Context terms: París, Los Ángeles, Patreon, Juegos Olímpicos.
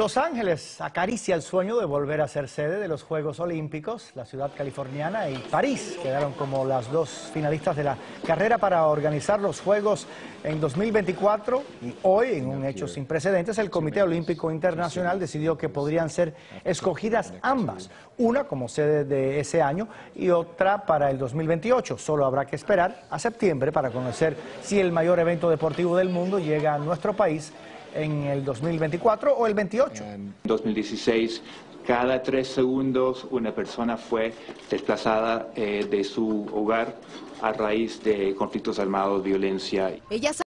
Los Ángeles acaricia el sueño de volver a ser sede de los Juegos Olímpicos. La ciudad californiana y París quedaron como las dos finalistas de la carrera para organizar los Juegos en 2024. Y hoy, en un hecho sin precedentes, el Comité Olímpico Internacional decidió que podrían ser escogidas ambas. Una como sede de ese año y otra para el 2028. Solo habrá que esperar a septiembre para conocer si el mayor evento deportivo del mundo llega a nuestro país en el 2024 o el 28. En 2016, cada 3 segundos una persona fue desplazada de su hogar a raíz de conflictos armados, violencia.